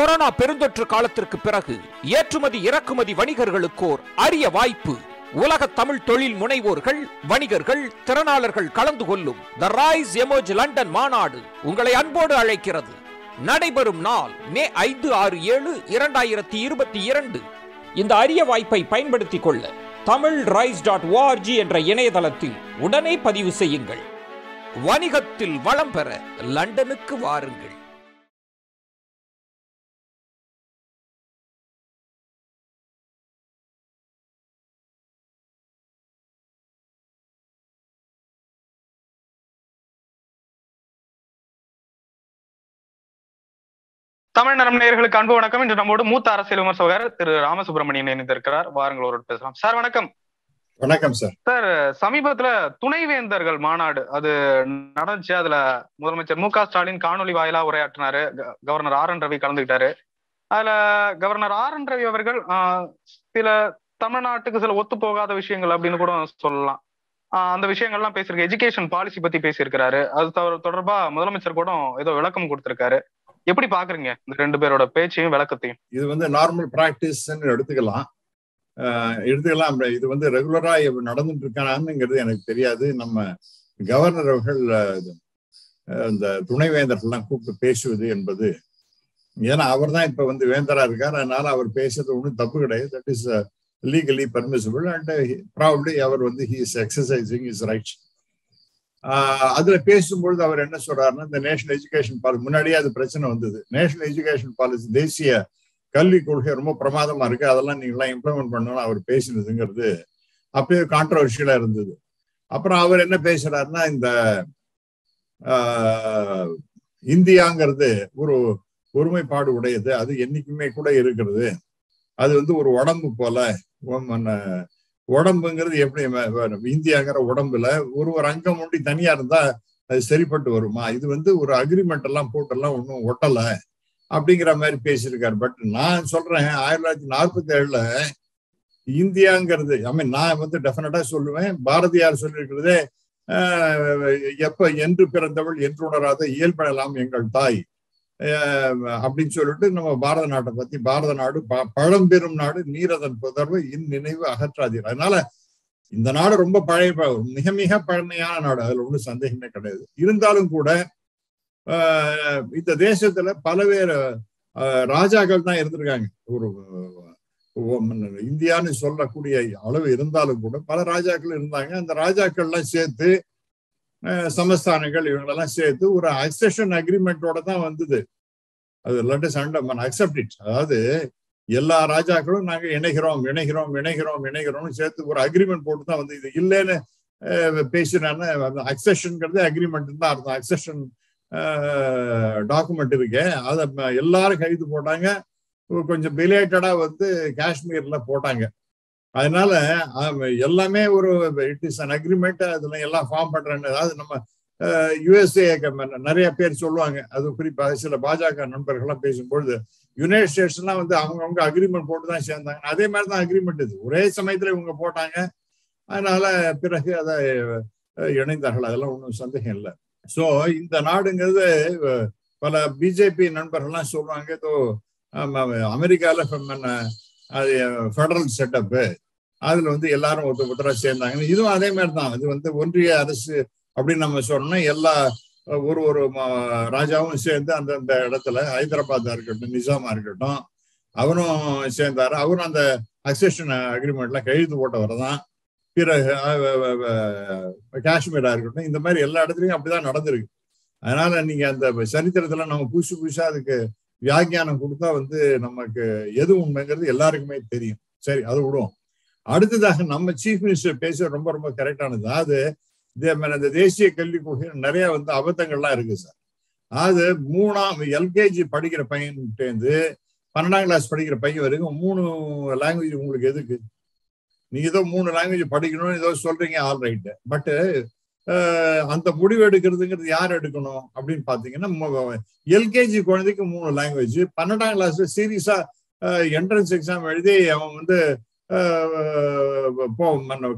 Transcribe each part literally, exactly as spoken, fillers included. Corona பெருந்தொற்று காலத்திற்கு பிறகு ஏற்றுமதி இறக்குமதி வணிகர்களுக்கோர் அரிய வாய்ப்பு. உலக தமிழ் தொழில் முனைவோர்கள், வணிகர்கள், திறனாளர்கள் கலந்து கொள்ளும் The Rise Emerge லண்டன் மாநாடு உங்களை அன்போடு அழைக்கிறது. நடைபெறும் நாள் மே ஐந்து ஆறு ஏழு இரண்டாயிரத்தி இருபத்தி இரண்டு. இந்த அரிய வாய்ப்பை பயன்படுத்திக் கொள்ள தமிழ் ரைஸ் டாட் ஓஆர்ஜி என்ற இணையதளத்தில் உடனே பதிவு செய்யுங்கள். வணிகத்தில் வளம் பெற லண்டனுக்கு வாருங்கள். தமிழ் நலம் நேயர்களுக்கு அன்பு வணக்கம். இன்று நம்மோடு மூத்த அரசியல் விமர்சகர் திரு ராமசுப்ரமணியன் இணைந்திருக்கிறார். வாருங்கள், ஒரு பேசலாம். சார் வணக்கம். வணக்கம் சார். சார், சமீபத்துல துணைவேந்தர்கள் மாநாடு அது நடந்துச்சு. அதுல முதலமைச்சர் மு க ஸ்டாலின் காணொலி வாயிலா உரையாற்றினாரு. கவர்னர் ஆர் என் ரவி கலந்துகிட்டாரு. அதுல கவர்னர் ஆர் என் ரவி அவர்கள் ஆஹ் சில தமிழ்நாட்டுக்கு சில ஒத்து போகாத விஷயங்கள் அப்படின்னு கூட சொல்லலாம். ஆஹ் அந்த விஷயங்கள்லாம் பேசியிருக்க எஜுகேஷன் பாலிசி பத்தி பேசியிருக்கிறாரு. அது தொடர்பா முதலமைச்சர் கூட ஏதோ விளக்கம் கொடுத்திருக்காரு. எப்படி பாக்குறீங்க இந்த ரெண்டு பேரோட பேச்சையும் விளக்கத்தையும்? இது வந்து நார்மல் பிராக்டிஸ் எடுத்துக்கலாம் எடுத்துக்கலாம் இது வந்து ரெகுலரா நடந்துட்டு இருக்கானுங்கிறது எனக்கு தெரியாது. நம்ம கவர்னர் அவர்கள் இந்த துணைவேந்தர்கள்லாம் கூப்பிட்டு பேசுவது என்பது, ஏன்னா அவர் தான் இப்ப வந்து வேந்தரா இருக்கார், அதனால அவர் பேசுறது ஒன்றும் தப்பு கிடையாது. That is legally permissible and probably அவர் வந்து he is exercising is rights. ஆஹ் அதுல பேசும்பொழுது அவர் என்ன சொல்றாருன்னா, இந்த நேஷனல் எஜுகேஷன் பாலிசி முன்னாடியே அது பிரச்சனை வந்தது. நேஷனல் எஜுகேஷன் பாலிசி, தேசிய கல்விக் கொள்கை ரொம்ப பிரமாதமா இருக்கு, அதெல்லாம் நீங்களாம் இம்ப்ளிமெண்ட் பண்ணணும்னு அவர் பேசினதுங்கிறது அப்படியே கான்ட்ரவர்ஷியலா இருந்தது. அப்புறம் அவர் என்ன பேசுறாருன்னா, இந்த ஆஹ் இந்தியாங்கிறது ஒரு ஒருமைப்பாடு உடையது, அது என்னைக்குமே கூட இருக்கிறது, அது வந்து ஒரு உடம்பு போல, உடம்புங்கிறது எப்படி இந்தியாங்கிற உடம்புல ஒரு ஒரு அங்கம் ஒண்டி தனியா இருந்தா அது சரிப்பட்டு வருமா, இது வந்து ஒரு அக்ரிமெண்ட் எல்லாம் போட்டெல்லாம் ஒன்றும் ஒட்டலை அப்படிங்கிற மாதிரி பேசியிருக்காரு. பட் நான் சொல்றேன், ஆயிரத்தி தொள்ளாயிரத்தி நாற்பத்தி ஏழுல இந்தியாங்கிறது, ஐ மீன் நான் வந்து டெஃபினட்டா சொல்லுவேன், பாரதியார் சொல்லியிருக்கிறதே, எப்ப என்று பிறந்தவள் என்று உணராத இயல்பெறலாம் எங்கள் தாய் அப்படின்னு சொல்லிட்டு நம்ம பாரத நாட்டை பத்தி, பாரத நாடு பழம்பெரும் நாடு, நீரதன் புதர்வு இன் நினைவு அகற்றாதீர். அதனால இந்த நாடு ரொம்ப பழைய, மிக மிக பழமையான நாடு, அதுல ஒன்றும் சந்தேகமே கிடையாது. இருந்தாலும் கூட ஆஹ் இந்த தேசத்துல பலவேறு ராஜாக்கள் தான் இருந்திருக்காங்க. ஒரு இந்தியான்னு சொல்லக்கூடிய அளவு இருந்தாலும் கூட பல ராஜாக்கள் இருந்தாங்க. அந்த ராஜாக்கள்லாம் சேர்த்து சமஸ்தானங்கள் இவங்களெல்லாம் சேர்த்து ஒரு அக்சஷன் அக்ரிமெண்டோட தான் வந்தது. அது லெட்டஸ் அண்டர்மன் அக்செப்ட் இட். அதாவது எல்லா ராஜாக்களும் நாங்க இணைகிறோம் இணைகிறோம் இணைகிறோம் இணைகிறோம்னு சேர்த்து ஒரு அக்ரிமெண்ட் போட்டு தான் வந்து, இது இல்லைன்னு பேசினான்னு அக்சஷன்ங்கிறது அக்ரிமெண்ட் தான் அர்த்தம். அக்சஷன் டாக்குமெண்ட் இருக்கு, அதை எல்லாரும் கைது போட்டாங்க. கொஞ்சம் பிலேட்டடா வந்து காஷ்மீர்ல போட்டாங்க. அதனால எல்லாமே ஒரு இட் இஸ் அன் அக்ரிமெண்ட், அதுல எல்லாம் ஃபார்ம் பண்றேன்னு. அதாவது நம்ம யுஎஸ்ஏ நிறைய பேர் சொல்லுவாங்க, அது குறிப்பாக சில பாஜக நண்பர்கள்லாம் பேசும்பொழுது, யுனைடெட் ஸ்டேட்ஸ்லாம் வந்து அவங்கவுங்க அக்ரிமெண்ட் போட்டு தான் சேர்ந்தாங்க. அதே மாதிரி தான் அக்ரிமெண்ட் இது, ஒரே சமயத்துல இவங்க போட்டாங்க, அதனால பிறகு அதை இணைந்தார்கள். அதெல்லாம் ஒன்றும் சந்தேகம் இல்லை. ஸோ இந்த நாடுங்கிறது பல பிஜேபி நண்பர்கள்லாம் சொல்லுவாங்க, ஏதோ அமெரிக்கால அது ஃபெடரல் செட்டப்பு, அதில் வந்து எல்லாரும் ஒருத்தர் ஒருத்தராக சேர்ந்தாங்க. இதுவும் அதே மாதிரி தான். இது வந்து ஒன்றிய அரசு அப்படின்னு நம்ம சொன்னோம்னா எல்லா ஒரு ஒரு ராஜாவும் சேர்ந்து அந்தந்த இடத்துல, ஹைதராபாத்தா இருக்கட்டும் நிசாமா இருக்கட்டும் அவரும் சேர்ந்தாரு. அவரும் அந்த அக்சஷன் அக்ரிமெண்ட்லாம் கையெழுத்து போட்டவரை தான். பிறகு காஷ்மீரா இருக்கட்டும், இந்த மாதிரி எல்லா இடத்துலையும் அப்படிதான் நடந்திருக்கு. அதனால நீங்க அந்த சரித்திரத்துல நம்ம புதுசு புதுசா அதுக்கு வியாக்கியானம் கொடுத்தா வந்து நமக்கு எது உண்மைங்கிறது எல்லாருக்குமே தெரியும். சரி, அது விடுவோம். அடுத்ததாக நம்ம சீஃப் மினிஸ்டர் பேச ரொம்ப ரொம்ப கரெக்டானது. அதாவது இந்த தேசிய கல்விக் கொள்கையில் நிறைய வந்து அபத்தங்கள்லாம் இருக்கு சார். அதாவது மூணாம் எல்கேஜி படிக்கிற பையன்கிட்டேருந்து பன்னெண்டாம் கிளாஸ் படிக்கிற பையன் வரைக்கும் மூணு லாங்குவேஜ் உங்களுக்கு எதுக்கு? நீங்க ஏதோ மூணு லாங்குவேஜ் படிக்கணும்னு ஏதோ சொல்றீங்க, ஆல் ரைட்டு. பட்டு அந்த முடிவு எடுக்கிறதுங்கிறது யார் எடுக்கணும் அப்படின்னு பாத்தீங்கன்னா, எல்கேஜி குழந்தைக்கு மூணு லாங்குவேஜ், பன்னெண்டாம் கிளாஸ்ல சீரியஸா என்ட்ரன்ஸ் எக்ஸாம் எழுதி அவன் வந்து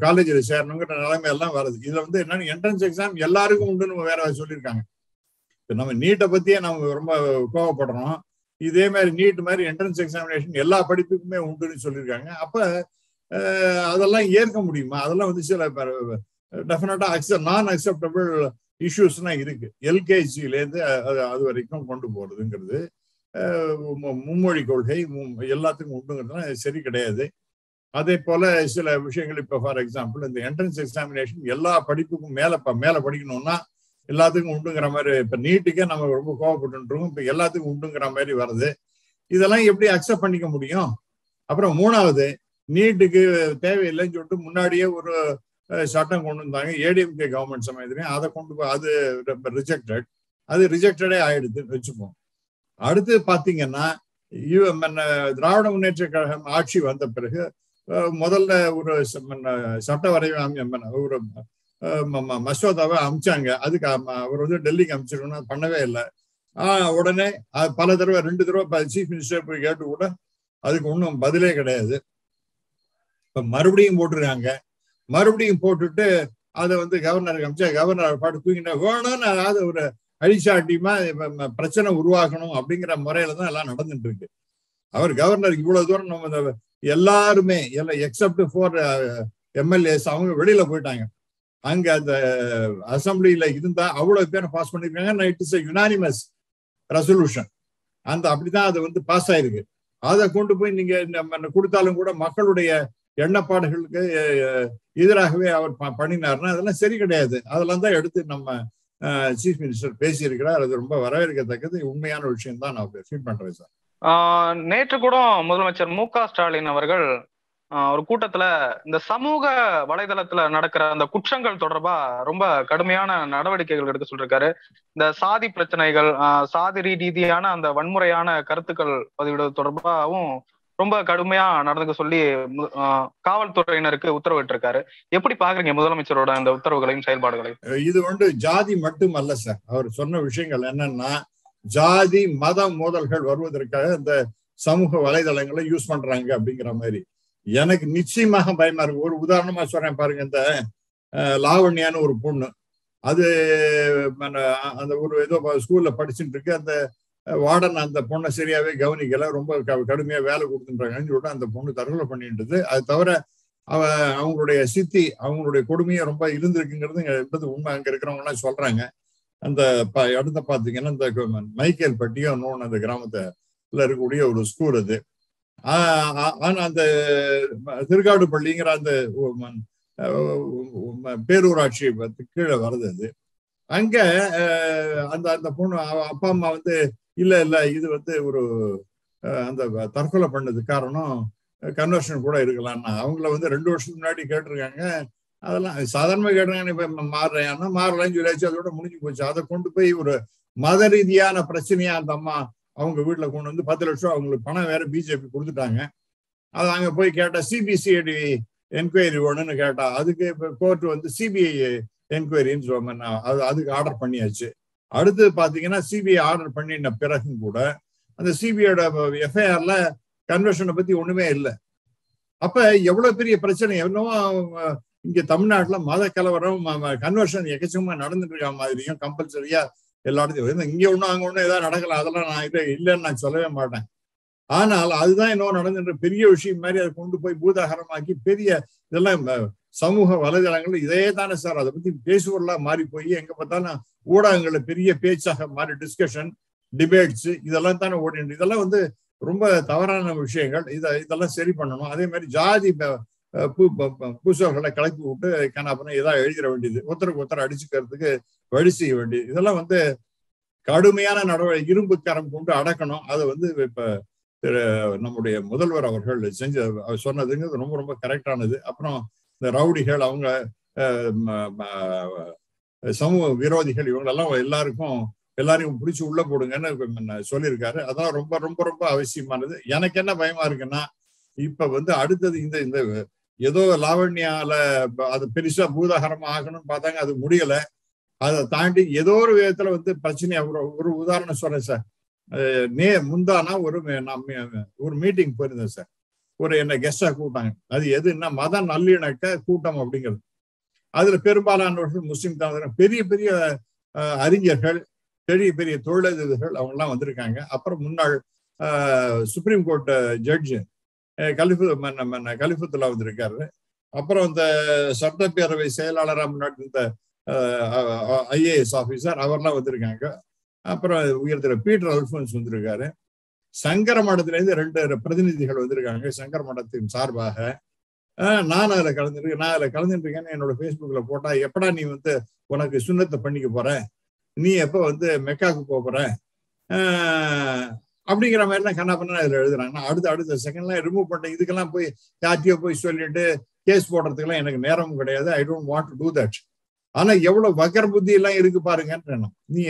காலேஜில் சேரணுங்கிற நிலைமையெல்லாம் வருது. இதுல வந்து என்னன்னு, என்ட்ரன்ஸ் எக்ஸாம் எல்லாருக்கும் உண்டு, நம்ம வேற சொல்லியிருக்காங்க. நம்ம நீட்டை பத்தியே நம்ம ரொம்ப கோவப்படுறோம். இதே மாதிரி நீட் மாதிரி என்ட்ரன்ஸ் எக்ஸாமினேஷன் எல்லா படிப்புக்குமே உண்டுன்னு சொல்லியிருக்காங்க. அப்ப அதெல்லாம் ஏற்க முடியுமா? அதெல்லாம் வந்து சில டெஃபினட்டா அக்செப்ட் நான் அக்செப்டபிள் இஷ்யூஸ்னா இருக்கு. எல்கேஜிலேருந்து அது வரைக்கும் கொண்டு போறதுங்கிறது மும்மொழி கொள்கை எல்லாத்துக்கும் உண்டுங்கிறதுனா சரி கிடையாது. அதே போல சில விஷயங்கள் இப்போ ஃபார் எக்ஸாம்பிள் இந்த என்ட்ரன்ஸ் எக்ஸாமினேஷன் எல்லா படிப்புக்கும் மேல மேல படிக்கணும்னா எல்லாத்துக்கும் உண்டுங்கிற மாதிரி இப்ப நீட்டுக்கே நம்ம ரொம்ப கோவப்பட்டுருக்கோம், இப்ப எல்லாத்துக்கும் உண்டுங்கிற மாதிரி வருது. இதெல்லாம் எப்படி அக்செப்ட் பண்ணிக்க முடியும்? அப்புறம் மூணாவது நீட்டுக்கு தேவையில்லைன்னு சொல்லிட்டு முன்னாடியே ஒரு சட்டம் கொண்டு வந்தாங்க ஏடிஎம்கே கவர்மெண்ட் சமயத்துலையும், அதை கொண்டு போய் அது ரிஜெக்டட் அது ரிஜெக்டடே ஆயிடுது வச்சுப்போம். அடுத்து பாத்தீங்கன்னா திராவிட முன்னேற்ற கழகம் ஆட்சி வந்த பிறகு முதல்ல ஒரு சட்ட வரைவு ஒரு மசோதாவை அமிச்சாங்க. அதுக்கு அவர் வந்து டெல்லிக்கு அமிச்சிருக்கோம்னா பண்ணவே இல்லை. ஆஹ் உடனே பல தடவை ரெண்டு தடவை சீஃப் மினிஸ்டர் போய் கேட்டு கூட அதுக்கு ஒன்றும் பதிலே கிடையாது. இப்ப மறுபடியும் போட்டிருக்காங்க. மறுபடியும் போட்டுட்டு அதை வந்து கவர்னருக்கு அமிச்சா கவர்னர் பாட்டு தூங்கினா வேணும்னு அதாவது ஒரு அழிச்சாட்டியமா பிரச்சனை உருவாக்கணும் அப்படிங்கிற முறையில தான் எல்லாம் நடந்துட்டு இருக்கு. அவர் கவர்னருக்கு இவ்வளவு தூரம் நம்ம எல்லாருமே எல்லாம் எக்ஸப்ட் ஃபார் எம்எல்ஏஸ் அவங்க வெளியில போயிட்டாங்க. அங்க அந்த அசம்பிளியில இருந்தா அவ்வளவு பேர் பாஸ் பண்ணிருக்காங்க. It is a unanimous resolution. அந்த அப்படிதான் அது வந்து பாஸ் ஆயிருக்கு. அதை கொண்டு போய் நீங்க நம்ம கொடுத்தாலும் கூட மக்களுடைய எண்ணப்பாடுகளுக்கு எதிராகவே அவர் பண்ணினாருன்னா அதெல்லாம் சரி கிடையாது. அதெல்லாம் தான் எடுத்து நம்ம சீஃப் மினிஸ்டர் பேசியிருக்கிறார். அது ரொம்ப வரவேற்கத்தக்கது உண்மையான விஷயம் தான். நான் ஃபீல் பண்றேன் சார். நேற்று கூட முதலமைச்சர் மு க ஸ்டாலின் அவர்கள் ஒரு கூட்டத்துல இந்த சமூக வலைதளத்துல நடக்கிற அந்த குற்றங்கள் தொடர்பா ரொம்ப கடுமையான நடவடிக்கைகள் எடுக்க சொல்லிருக்காரு. இந்த சாதி பிரச்சனைகள் சாதி ரீதியான அந்த வன்முறையான கருத்துக்கள் பதிவிடுவது தொடர்பாகவும் ரொம்ப கடுமையா நடந்துக்க சொல்லி காவல்துறையினருக்கு உத்தரவிட்டு இருக்காரு. எப்படி பாக்குறீங்க முதலமைச்சரோட அந்த உத்தரவுகளையும் செயல்பாடுகளையும்? இது வந்து ஜாதி மட்டும் அல்ல சார். அவர் சொன்ன விஷயங்கள் என்னன்னா ஜாதி மத மோதல்கள் வருவதற்காக இந்த சமூக வலைதளங்களை யூஸ் பண்றாங்க அப்படிங்கிற மாதிரி எனக்கு நிச்சயமாக பயமா இருக்கு. ஒரு உதாரணமா சொல்றேன் பாருங்க. இந்த லாவண்யான்னு ஒரு பொண்ணு அது அந்த ஒரு ஏதோ ஸ்கூல்ல படிச்சுட்டு இருக்கு. அந்த வார்டன் அந்த பொண்ணை சரியாவே கவனிக்கல, ரொம்ப கடுமையா வேலை கொடுத்துன்றாங்கன்னு சொல்லிட்டு அந்த பொண்ணு தற்கொலை பண்ணிட்டு. அது தவிர அவ அவங்களுடைய சித்தி அவங்களுடைய கொடுமையை ரொம்ப இருந்திருக்குங்கிறது என்பது உண்மை. அங்க இருக்கிறவங்க எல்லாம் சொல்றாங்க. அந்த இடத்த பார்த்தீங்கன்னா இந்த மைக்கேல் பட்டியோ இன்னொன்று அந்த கிராமத்துல இருக்கக்கூடிய ஒரு ஸ்கூல் அது. ஆனா அந்த திருக்காடு பள்ளிங்கிற அந்த பேரூராட்சி கீழே வருது அது. அங்க அந்த அந்த பொண்ணு அப்பா அம்மா வந்து இல்ல இல்ல இது வந்து ஒரு அந்த தற்கொலை பண்ணது காரணம் கன்வர்ஷன் கூட இருக்கலாம்னா அவங்கள வந்து ரெண்டு வருஷத்துக்கு முன்னாடி கேட்டிருக்காங்க. அதெல்லாம் சாதாரணமாக கேட்டாங்க. இப்ப மாறுறேன்னா மாறலன்னு சொல்லியாச்சு, அதோட முடிஞ்சு போச்சு. அதை கொண்டு போய் ஒரு மத ரீதியான பிரச்சனையா அந்த அம்மா அவங்க வீட்டுல கொண்டு வந்து பத்து லட்சம் அவங்களுக்கு பணம் வேற பிஜேபி கொடுத்துட்டாங்க. அதை அங்க போய் கேட்டா சிபிசிஐடி என்கொயரி வேணும்னு கேட்டா அதுக்கு இப்போ கோர்ட் வந்து சிபிஐ என்கொயரின்னு சொல்ல அது அதுக்கு ஆர்டர் பண்ணியாச்சு. அடுத்து பாத்தீங்கன்னா சிபிஐ ஆர்டர் பண்ணின பிறகும் கூட அந்த சிபிஐட எஃப்ஐஆர்ல கன்வர்ஷனை பத்தி ஒண்ணுமே இல்லை. அப்ப எவ்வளவு பெரிய பிரச்சனை. என்னவோ இங்க தமிழ்நாட்டுல மத கலவரம் கன்வர்ஷன் எக்கச்சமா நடந்துட்டு இருக்க மாதிரியும் கம்பல்சரியா எல்லாத்தையும் இங்க ஒண்ணும் அங்க ஒண்ணும் ஏதாவது நடக்கலாம். அதெல்லாம் நான் இதை இல்லைன்னு நான் சொல்லவே மாட்டேன். ஆனால் அதுதான் இன்னும் நடந்துட்டு பெரிய விஷயம் மாதிரி அதை கொண்டு போய் பூதாகரமாக்கி பெரிய இதெல்லாம் சமூக வலைதளங்கள் இதே தானே சார். அதை பத்தி பேசுவதெல்லாம் மாறி போய் எங்க பார்த்தாலும் ஊடகங்கள்ல பெரிய பேச்சாக மாறி டிஸ்கஷன் டிபேட்ஸ் இதெல்லாம் தானே ஓடிட்டு. இதெல்லாம் வந்து ரொம்ப தவறான விஷயங்கள். இதை இதெல்லாம் சரி பண்ணணும். அதே மாதிரி ஜாதி பூ பூசவர்களை கலப்பி விட்டு கண்ணாப்பண்ண ஏதாவது எழுதிட வேண்டியது, ஒருத்தருக்கு ஒருத்தர் அடிச்சுக்கிறதுக்கு வழி செய்ய வேண்டியது. இதெல்லாம் வந்து கடுமையான நடவடிக்கை இரும்பு கரம் கொண்டு அடக்கணும். அதை வந்து இப்ப நம்முடைய முதல்வர் அவர்கள் செஞ்சு சொன்னதுங்கிறது ரொம்ப ரொம்ப கரெக்டானது. அப்புறம் இந்த ரவுடிகள் அவங்க சமூக விரோதிகள் இவங்களெல்லாம் எல்லாருக்கும் எல்லாரையும் பிடிச்சி உள்ள போடுங்கன்னு சொல்லியிருக்காரு. அதெல்லாம் ரொம்ப ரொம்ப ரொம்ப அவசியமானது. எனக்கு என்ன பயமா இருக்குன்னா இப்ப வந்து அடுத்தது இந்த இந்த ஏதோ லாவண்யால அது பெருசா பூதாகரமா ஆகணும்னு பார்த்தாங்க, அது முடியல. அதை தாண்டி ஏதோ ஒரு விதத்துல வந்து பிரச்சனையா ஒரு உதாரணம் சொல்றேன் சார். நே முந்தானா ஒரு நான் ஒரு மீட்டிங் போயிருந்தேன் சார். ஒரு என்ன கெஸ்டா கூப்பிட்டாங்க. அது எதுன்னா மத நல்லிணக்க கூட்டம் அப்படிங்கிறது. அதுல பெரும்பாலானவர்கள் முஸ்லீம் தான். பெரிய பெரிய அறிஞர்கள் பெரிய பெரிய தொழிலதிபர்கள் அவங்க எல்லாம் வந்திருக்காங்க. அப்புறம் முன்னாள் uh, Supreme Court uh, judge Khalifatullah vandirukkaru appuram and Sattappeyarava seyalalara munadi the I A S officer avarla vandirukanga appuram uyirthira Peter Alphonse vandirukkaru Sankara Madathil irundhu rendu pratinidhigal vandirukanga Sankara Madathin saarbaga நான் அதல கலந்துட்டு நான் அதல கலந்துட்டு இருக்கேன்னு என்னோட Facebookல போட்டா எப்படா நீ வந்து உனக்கு சுன்னத்தை பண்ணிக்க போற நீ எப்ப வந்து மெக்காக்கு போக போற அப்படிங்கிற மாதிரி எல்லாம் கண்ணா பண்ண அதுல எழுதுறாங்க நான் அடுத்து அடுத்து செகண்ட்ல ரிமூவ் பண்ணிட்டேன் இதுக்கெல்லாம் போய் யார்ட்டியோ போய் சொல்லிட்டு கேஸ் போடுறதுக்குலாம் எனக்கு நேரமும் கிடையாது I don't want to do that ஆனா எவ்வளவு வக்கர புத்தி எல்லாம் இருக்கு பாருங்கன்னு நீ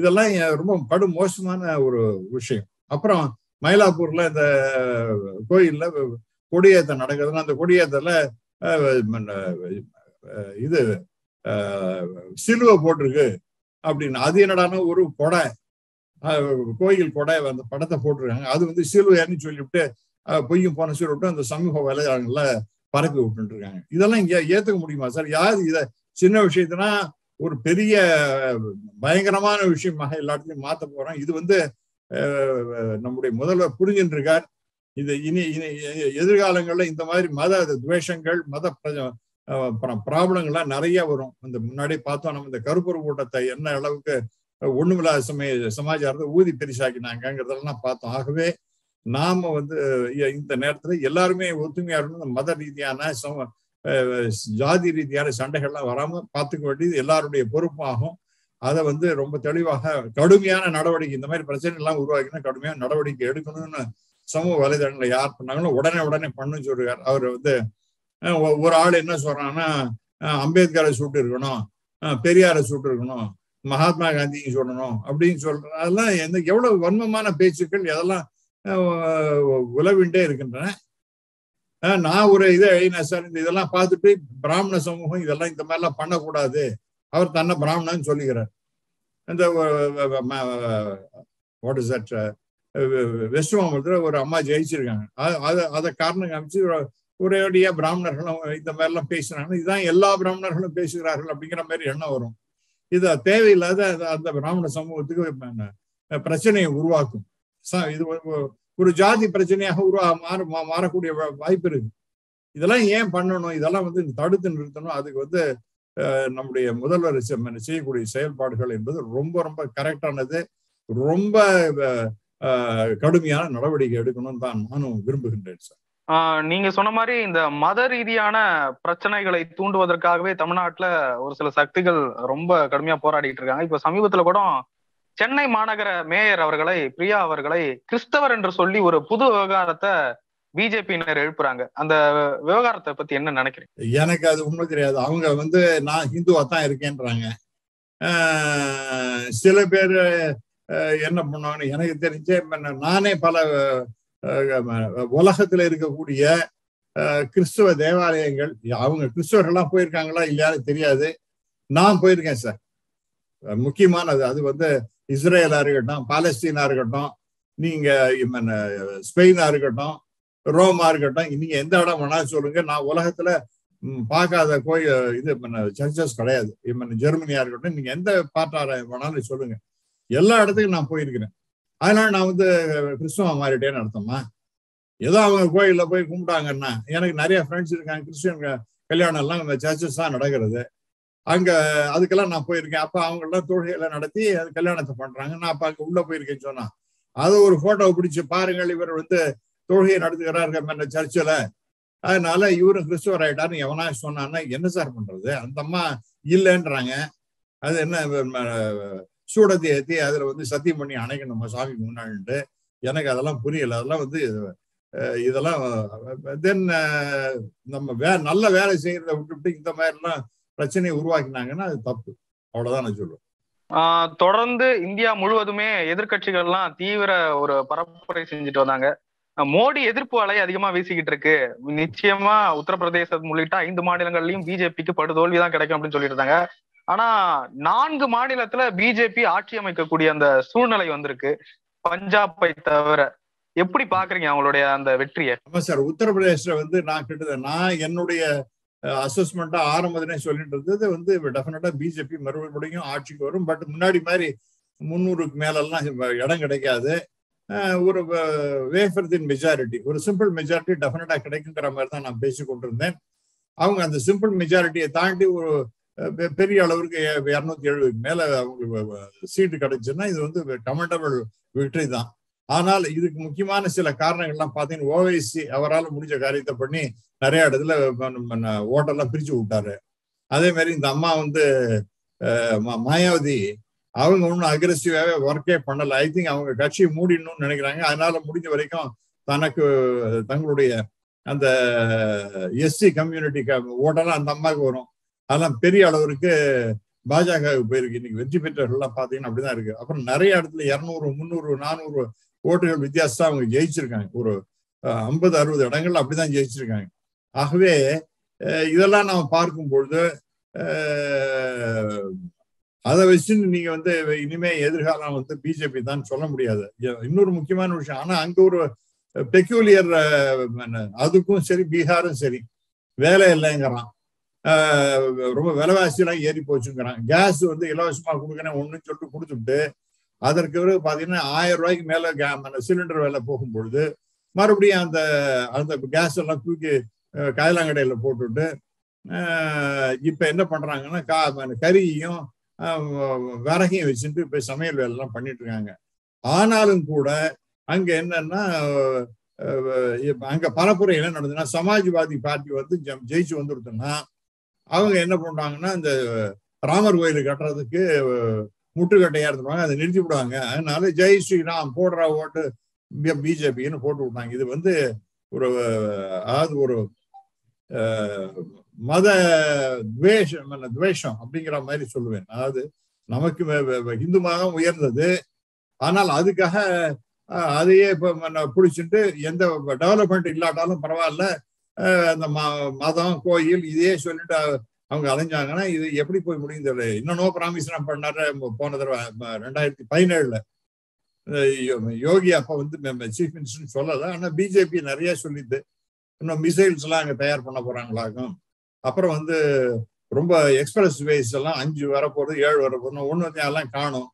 இதெல்லாம் ரொம்ப படு மோசமான ஒரு விஷயம் அப்புறம் மயிலாப்பூர்ல இந்த கோயில்ல கொடியேற்றம் நடக்குதுன்னா அந்த கொடியேற்றத்துல இது சிலுவை போட்டிருக்கு அப்படின்னு அது என்னடானா ஒரு கொடை கோயில் கொடை அந்த படத்தை போட்டிருக்காங்க அது வந்து சிலுவைன்னு சொல்லிவிட்டு பொய்யும் போன சொல்லிவிட்டு அந்த சமூக வலைதளங்கள்ல பரப்பி விட்டுட்டு இருக்காங்க இதெல்லாம் இங்க ஏத்துக்க முடியுமா சார் யார் இதை சின்ன விஷயத்தினா ஒரு பெரிய பயங்கரமான விஷயமாக எல்லாத்தையும் மாத்த போறோம் இது வந்து நம்முடைய முதல்வர் புரிஞ்சுட்டு இருக்கார் இது இனி எதிர்காலங்களில் இந்த மாதிரி மத துவேஷங்கள் மத பிராப்ளங்கள்லாம் நிறைய வரும் இந்த முன்னாடி பார்த்தோம் நம்ம இந்த கருப்பொருள் கூட்டத்தை என்ன அளவுக்கு ஒண்ணுமில்லாத சமய சமாச்சாரத்தை ஊதி பெரிசாக்கினாங்கிறதெல்லாம் பார்த்தோம் ஆகவே நாம வந்து இந்த நேரத்துல எல்லாருமே ஒத்துமையா இருக்கணும் மத ரீதியான சம ஜாதி ரீதியான சண்டைகள்லாம் வராம பார்த்துக்க வேண்டியது எல்லாருடைய பொறுப்பாகும் அதை வந்து ரொம்ப தெளிவாக கடுமையான நடவடிக்கை இந்த மாதிரி பிரச்சனை எல்லாம் உருவாக்கினா கடுமையான நடவடிக்கை எடுக்கணும்னு சமூக வலைதளங்களை யார் பண்ணாங்களோ உடனே உடனே பண்ணுன்னு சொல்றாரு அவர் வந்து ஒரு ஆள் என்ன சொல்றாங்கன்னா அம்பேத்கரை சுட்டு இருக்கணும் பெரியாரை சுட்டு இருக்கணும் மகாத்மா காந்தியை சொல்லணும் அப்படின்னு சொல்ற அதெல்லாம் எந்த எவ்வளவு வன்மமான பேச்சுக்கள் எதெல்லாம் உலவிண்டே இருக்கின்றன நான் ஒரு இதை எழுதினேன் சார் இந்த இதெல்லாம் பார்த்துட்டு பிராமண சமூகம் இதெல்லாம் இந்த மாதிரிலாம் பண்ணக்கூடாது அவர் தன்னை பிராமணன்னு சொல்லிக்கிறார் இந்த வாட் இஸ் தட் வெஸ்ட் மாமலத்துல ஒரு அம்மா ஜெயிச்சிருக்காங்க அது அதை காரணம் காமிச்சு ஒரேடியா பிராமணர்களும் இந்த மாதிரி எல்லாம் பேசுறாங்கன்னா இதுதான் எல்லா பிராமணர்களும் பேசுகிறார்கள் அப்படிங்கிற மாதிரி எண்ணம் வரும் இது தேவையில்லாத அந்த பிராமண சமூகத்துக்கு பிரச்சனையை உருவாக்கும் இது ஒரு ஜாதி பிரச்சனையாக உருவா மாற மாறக்கூடிய வாய்ப்பு இருக்கு இதெல்லாம் ஏன் பண்ணணும் இதெல்லாம் வந்து தடுத்து நிறுத்தணும் அதுக்கு வந்து நம்முடைய முதல்வர் செய்யக்கூடிய செயல்பாடுகள் என்பது ரொம்ப ரொம்ப கரெக்டானது ரொம்ப கடுமையான நடவடிக்கை எடுக்கணும்னு தான் நானும் விரும்புகின்றேன் சார் ஆஹ் நீங்க சொன்ன மாதிரி இந்த மத ரீதியான பிரச்சனைகளை தூண்டுவதற்காகவே தமிழ்நாட்டுல ஒரு சில சக்திகள் ரொம்ப கடுமையா போராடிட்டு இருக்காங்க இப்ப சமீபத்துல கூட சென்னை மாநகர மேயர் அவர்களை பிரியா அவர்களை கிறிஸ்தவர் என்று சொல்லி ஒரு புது விவகாரத்தை பிஜேபியினர் எழுப்புறாங்க அந்த விவகாரத்தை பத்தி என்ன நினைக்கிறேன் எனக்கு அது உண்மை தெரியாது அவங்க வந்து நான் ஹிந்துவா தான் இருக்கேன்றாங்க ஆஹ் சில பேர் என்ன பண்ணுவாங்க எனக்கு தெரிஞ்ச நானே பல உலகத்துல இருக்கக்கூடிய கிறிஸ்துவ தேவாலயங்கள் அவங்க கிறிஸ்தவர்கள்லாம் போயிருக்காங்களா இல்லையான்னு தெரியாது நான் போயிருக்கேன் சார் முக்கியமானது அது வந்து இஸ்ரேலா இருக்கட்டும் பாலஸ்தீனா இருக்கட்டும் நீங்க ஸ்பெயினா இருக்கட்டும் ரோமா இருக்கட்டும் நீங்க எந்த இடம் வேணாலும் சொல்லுங்க நான் உலகத்துல பார்க்காத கோயில் இது சர்ச்சஸ் கிடையாது ஜெர்மனியா இருக்கட்டும் நீங்க எந்த பார்ட்டார வேணாலும் சொல்லுங்க எல்லா இடத்துக்கும் நான் போயிருக்கிறேன் அதனால நான் வந்து கிறிஸ்துவ மாறிட்டேன்னு அர்த்தமா ஏதோ அவங்க கோயிலில் போய் கும்பிட்டாங்கன்னா எனக்கு நிறைய ஃப்ரெண்ட்ஸ் இருக்காங்க கிறிஸ்டியன் கல்யாணம் எல்லாம் சர்ச்சஸ் தான் நடக்கிறது அங்க அதுக்கெல்லாம் நான் போயிருக்கேன் அப்போ அவங்க எல்லாம் தொழுகையில நடத்தி அது கல்யாணத்தை பண்றாங்க நான் அப்போ அங்கே உள்ள போயிருக்கேன்னு சொன்னா அதை ஒரு போட்டோவை பிடிச்சி பாருங்கள் இவர் வந்து தொழுகையை நடத்துகிறார்கள் சர்ச்சில் அதனால இவரும் கிறிஸ்துவர் ஆயிட்டார்னு எவனா சொன்னான்னா என்ன சார் பண்றது அந்த அம்மா இல்லைன்றாங்க அது என்ன சூடத்தை ஏற்றி அதில் வந்து சத்தியம் பண்ணி அணைக்கணும் நம்ம சாமிக்கு முன்னாடிட்டு எனக்கு அதெல்லாம் புரியலை அதெல்லாம் வந்து இதெல்லாம் தென் நம்ம வே நல்ல வேலை செய்யறத விட்டுவிட்டு இந்த மாதிரிலாம் பிரச்சனையை உருவாக்கினாங்கன்னா அது தப்பு அவ்வளோதான் நான் சொல்லுவேன் ஆஹ் தொடர்ந்து இந்தியா முழுவதுமே எதிர்கட்சிகள்லாம் தீவிர ஒரு பரப்புரை செஞ்சுட்டு வந்தாங்க மோடி எதிர்ப்பு அலை அதிகமா வீசிக்கிட்டு இருக்கு நிச்சயமா உத்தரப்பிரதேசம் உள்ளிட்ட ஐந்து மாநிலங்கள்லையும் பிஜேபிக்கு படுதோல்விதான் கிடைக்கும் அப்படின்னு சொல்லிட்டு இருந்தாங்க ஆனா நான்கு மாநிலத்துல பிஜேபி ஆட்சி அமைக்கக்கூடிய அந்த சூழ்நிலை வந்திருக்கு பஞ்சாபை தவிர எப்படி பாக்குறீங்க அவங்களுடைய அந்த வெற்றியை ஆமா சார் உத்தரப்பிரதேச வந்து நான் கிட்ட நான் என்னுடைய அசஸ்மெண்டா ஆரம்பத்தினே சொல்லிட்டு இருந்தது வந்து டெஃபினட்டா பிஜேபி மறுபடியும் ஆட்சிக்கு வரும் பட் முன்னாடி மாதிரி முன்னூறுக்கு மேலெல்லாம் இடம் கிடைக்காது ஒரு வேஃபர்தின் மெஜாரிட்டி, ஒரு சிம்பிள் மெஜாரிட்டி டெஃபினட்டா கிடைக்குங்கிற மாதிரி தான் நான் பேசி கொண்டிருந்தேன். அவங்க அந்த சிம்பிள் மெஜாரிட்டியை தாண்டி ஒரு பெரிய அளவுக்கு இருநூத்தி எழுபதுக்கு மேல அவங்களுக்கு சீட்டு கிடைச்சுன்னா இது வந்து கமெண்டபிள் விக்டரி தான். ஆனால் இதுக்கு முக்கியமான சில காரணங்கள்லாம் பார்த்தீங்கன்னா ஓவைசி அவரால் முடிஞ்ச காரியத்தை பண்ணி நிறைய இடத்துல ஓட்டெல்லாம் பிரிச்சு விட்டாரு. அதே மாதிரி இந்த அம்மா வந்து மாயாவதி அவங்க ஒன்றும் அக்ரெசிவாகவே ஒர்க்கே பண்ணலை. ஐ திங்க் அவங்க கட்சியை மூடிடணும்னு நினைக்கிறாங்க. அதனால முடிஞ்ச வரைக்கும் தனக்கு தங்களுடைய அந்த எஸ்சி கம்யூனிட்டி ஓட்டெல்லாம் அந்த அம்மாவுக்கு வரும். அதெல்லாம் பெரிய அளவுக்கு பாஜகவுக்கு போயிருக்கு. இன்னைக்கு வெற்றி பெற்றவர்கள்லாம் பார்த்தீங்கன்னா அப்படிதான் இருக்கு. அப்புறம் நிறைய இடத்துல இரநூறு முந்நூறு நானூறு ஓட்டுகள் வித்தியாசம் அவங்க ஜெயிச்சிருக்காங்க. ஒரு ஐம்பது அறுபது இடங்கள்ல அப்படிதான் ஜெயிச்சிருக்காங்க. ஆகவே இதெல்லாம் நாம் பார்க்கும்பொழுது அதை வச்சுன்னு நீங்க வந்து இனிமே எதிர்காலம் வந்து பிஜேபி தான் சொல்ல முடியாது. இன்னொரு முக்கியமான விஷயம், ஆனா அங்க ஒரு பெக்யூலியர் அதுக்கும் சரி பீகாரும் சரி வேலை இல்லைங்கிறான், ரொம்ப விலைவாசி எல்லாம் ஏறி போச்சுங்கிறான். கேஸ் வந்து இலவசமா கொடுக்கணும் ஒண்ணுன்னு சொல்லிட்டு கொடுத்துட்டு அதற்கு பிறகு பாத்தீங்கன்னா ஆயிரம் ரூபாய்க்கு மேல சிலிண்டர் வேலை போகும்பொழுது மறுபடியும் அந்த அந்த கேஸ் எல்லாம் தூக்கி காயலாங்கடையில போட்டுட்டு இப்ப என்ன பண்றாங்கன்னா கா கறியையும் விறகையும் வச்சுட்டு இப்ப சமையல் வேலை எல்லாம் பண்ணிட்டு இருக்காங்க. ஆனாலும் கூட அங்க என்னன்னா அங்க பரப்புரை என்ன நடந்ததுன்னா சமாஜ்வாதி பார்ட்டி வந்து ஜெயிச்சு வந்துருதுன்னா அவங்க என்ன பண்றாங்கன்னா இந்த ராமர் கோயில் கட்டுறதுக்கு முட்டுக்கட்டையா இருந்துருவாங்க, அதை நிறுத்தி விடுவாங்க. அதனால ஜெய் ஸ்ரீராம் போடுற ஓட்டு பிஜேபின்னு போட்டு விட்டாங்க. இது வந்து ஒரு அதாவது ஒரு மத துவேஷம் துவேஷம் அப்படிங்கிற மாதிரி சொல்லுவேன். அதாவது நமக்கு இந்து மதம் உயர்ந்தது, ஆனால் அதுக்காக அதையே இப்போ பிடிச்சிட்டு எந்த டெவலப்மெண்ட் இல்லாட்டாலும் பரவாயில்ல அந்த மதம் கோயில் இதையே சொல்லிட்டு அவங்க அலைஞ்சாங்கன்னா இது எப்படி போய் முடியும் தெரியல. இன்னொன்னோ பிராமிஸ் நான் பண்ணாரு போன தடவை ரெண்டாயிரத்தி பதினேழுல யோகி அப்ப வந்து சீஃப் மினிஸ்டர்னு சொல்லலை, ஆனா பிஜேபி நிறைய சொல்லிட்டு இன்னும் மிசைல்ஸ் எல்லாம் அங்க தயார் பண்ண போறாங்களாகும். அப்புறம் வந்து ரொம்ப எக்ஸ்பிரஸ் வேஸ் எல்லாம் அஞ்சு வரப்போறது ஏழு வரப்போறோம் ஒன்னு எல்லாம் காணும்,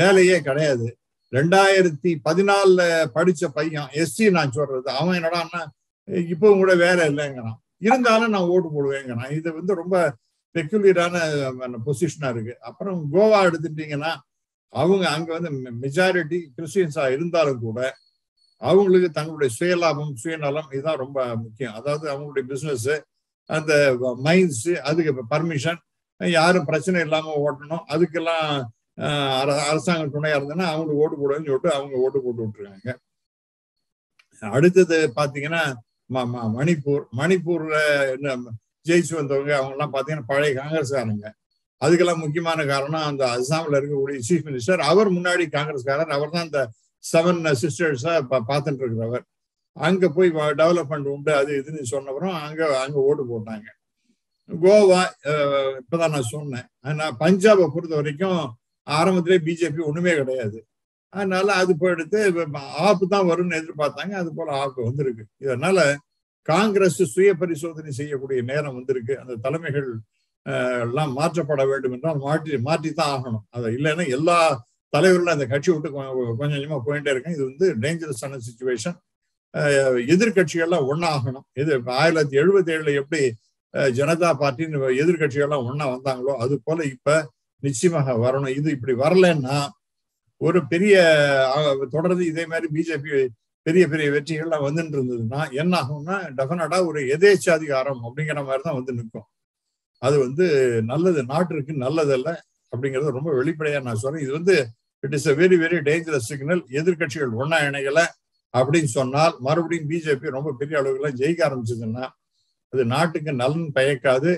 வேலையே கிடையாது. ரெண்டாயிரத்தி பதினாலுல படிச்ச பையன் எஸ்சி நான் சொல்றது அவன் என்னடான்னா இப்பவும் கூட வேலை இல்லைங்கிறான், இருந்தாலும் நான் ஓட்டு போடுவேங்கிறான். இது வந்து ரொம்ப பெக்யூலரான பொசிஷனா இருக்கு. அப்புறம் கோவா எடுத்துட்டீங்கன்னா அவங்க அங்க வந்து மெஜாரிட்டி கிறிஸ்டியன்ஸா இருந்தாலும் கூட அவங்களுக்கு தங்களுடைய சுயலாபம் சுயநலம் இதுதான் ரொம்ப முக்கியம். அதாவது அவங்களுடைய பிசினஸ் அந்த மைன்ஸ் அதுக்கு பர்மிஷன் யாரும் பிரச்சனை இல்லாம ஓட்டணும், அதுக்கெல்லாம் அரசாங்க துணையா இருந்ததுன்னா அவங்களுக்கு ஓட்டு போடுவேன்னு சொல்லிட்டு அவங்க ஓட்டு போட்டு விட்டுருக்காங்க. அடுத்தது பாத்தீங்கன்னா மணிப்பூர் மணிப்பூர்ல ஜெயிச்சு வந்தவங்க அவங்க எல்லாம் பாத்தீங்கன்னா பழைய காங்கிரஸ்காரங்க. அதுக்கெல்லாம் முக்கியமான காரணம் அந்த அசாம்ல இருக்கக்கூடிய சீஃப் மினிஸ்டர், அவர் முன்னாடி காங்கிரஸ்காரர், அவர் தான் இந்த செவன் சிஸ்டர்ஸா பார்த்துட்டு இருக்கிறவர். அங்க போய் டெவலப்மெண்ட் உண்டு அது இதுன்னு சொன்னவரும் அங்க அங்க ஓட்டு போட்டாங்க. கோவா இப்பதான் நான் சொன்னேன். ஆனா பஞ்சாபை பொறுத்த வரைக்கும் ஆரம்பத்திலே பிஜேபி ஒண்ணுமே கிடையாது, அதனால அது போயிடுத்து ஆப்பு தான் வரும்னு எதிர்பார்த்தாங்க, அது போல ஆப்பு வந்திருக்கு. இதனால காங்கிரஸ் சுய பரிசோதனை செய்யக்கூடிய நேரம் வந்திருக்கு. அந்த தலைமைகள் எல்லாம் மாற்றப்பட வேண்டும் என்றால் மாற்றி மாற்றித்தான் ஆகணும். அது இல்லைன்னா எல்லா தலைவர்களும் அந்த கட்சி விட்டு கொஞ்சம் கொஞ்சமா போயிட்டே இருக்காங்க. இது வந்து டேஞ்சரஸான சுச்சுவேஷன். எதிர்கட்சிகள்லாம் ஒன்னா ஆகணும். இது ஆயிரத்தி தொள்ளாயிரத்தி எழுபத்தி ஏழுல எப்படி ஜனதா பார்ட்டின்னு எதிர்கட்சிகள்லாம் ஒன்னா வந்தாங்களோ அது போல இப்ப நிச்சயமாக வரணும். இது இப்படி வரலன்னா ஒரு பெரிய தொடர்ந்து இதே மாதிரி பிஜேபி பெரிய பெரிய வெற்றிகள்லாம் வந்துட்டு இருந்ததுன்னா என்ன ஆகும்னா டெஃபினட்டா ஒரு எதேச்சாதிகாரம் அப்படிங்கிற மாதிரி தான் வந்து நிற்கும். அது வந்து நல்லது நாட்டிற்கு நல்லதல்ல அப்படிங்கிறது ரொம்ப வெளிப்படையா நான் சொல்றேன். இது வந்து it is a very very dangerous signal. எதிர்கட்சிகள் ஒன்னா இணைகளை அப்படின்னு சொன்னால் மறுபடியும் பிஜேபி ரொம்ப பெரிய அளவுல ஜெயிக்க ஆரம்பிச்சதுன்னா அது நாட்டுக்கு நலன் பயக்காது.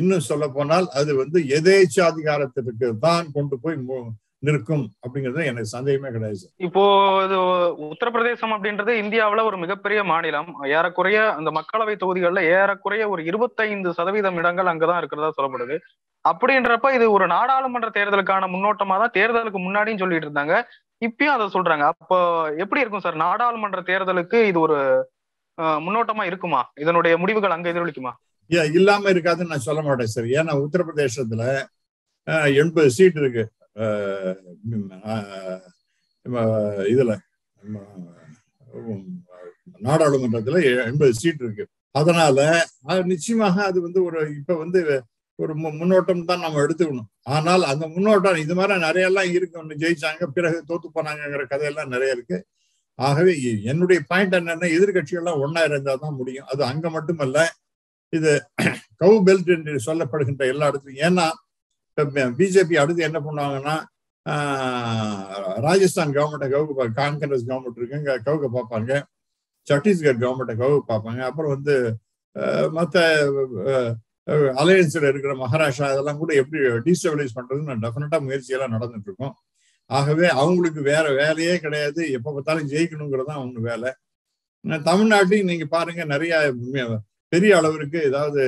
இன்னும் சொல்ல போனால் அது வந்து எதேச்சாதிகாரத்திற்கு தான் கொண்டு போய் நிற்கும் அப்படிங்கிறது எனக்கு சந்தேகமே கிடையாது. இப்போ இது உத்தரப்பிரதேசம் அப்படின்றது இந்தியாவில ஒரு மிகப்பெரிய மாநிலம். ஏறக்குறைய அந்த மக்களவை தொகுதிகள்ல ஏறக்குறைய ஒரு இருபத்தைந்து சதவீதம் இடங்கள் அங்கதான் இருக்கிறதா சொல்லப்படுது. அப்படின்றப்ப இது ஒரு நாடாளுமன்ற தேர்தலுக்கான முன்னோட்டமா தான் தேர்தலுக்கு முன்னாடியும் சொல்லிட்டு இருந்தாங்க, இப்பயும் அதை சொல்றாங்க. அப்போ எப்படி இருக்கும் சார் நாடாளுமன்ற தேர்தலுக்கு இது ஒரு முன்னோட்டமா இருக்குமா? இதனுடைய முடிவுகள் அங்க எதிரொலிக்குமா? இல்லாம இருக்காதுன்னு நான் சொல்ல மாட்டேன் சார். ஏன்னா உத்தரப்பிரதேசத்துல எண்பது சீட் இருக்கு இதுல நாடாளுமன்றத்துல எண்பது சீட் இருக்கு. அதனால நிச்சயமாக அது வந்து ஒரு இப்ப வந்து ஒரு முன்னோட்டம் தான் நம்ம எடுத்துக்கணும். ஆனால் அந்த முன்னோட்டம் இது மாதிரி நிறைய எல்லாம் இருக்கு. ஒண்ணு ஜெயிச்சாங்க, பிறகு தோத்து போனாங்கிற கதையெல்லாம் நிறைய இருக்கு. ஆகவே என்னுடைய பாயிண்ட் என்னன்னா, எதிர்கட்சிகள்லாம் ஒன்னா இருந்தா தான் முடியும். அது அங்க மட்டுமல்ல, இது கவு பெல்ட் என்று சொல்லப்படுகின்ற எல்லா இடத்துலையும். ஏன்னா பிஜேபி அடுத்து என்ன பண்ணுவாங்கன்னா, ராஜஸ்தான் கவர்மெண்ட்டை கவுக்கு, காங்கிரஸ் கவர்மெண்ட் இருக்குங்க கவுக்க பார்ப்பாங்க, சத்தீஸ்கர் கவர்மெண்ட்டை கவுக்கு பார்ப்பாங்க, அப்புறம் வந்து மற்ற அலையன்ஸில் இருக்கிற மகாராஷ்டிரா அதெல்லாம் கூட எப்படி டீஸ்டபிலைஸ் பண்றதுன்னு டெஃபினட்டா முயற்சியெல்லாம் நடந்துட்டு இருக்கும். ஆகவே அவங்களுக்கு வேற வேலையே கிடையாது, எப்போ பார்த்தாலும் ஜெயிக்கணுங்கிறதான் அவங்க வேலை. தமிழ்நாட்டிலையும் நீங்க பாருங்க, நிறைய பெரிய அளவிற்கு ஏதாவது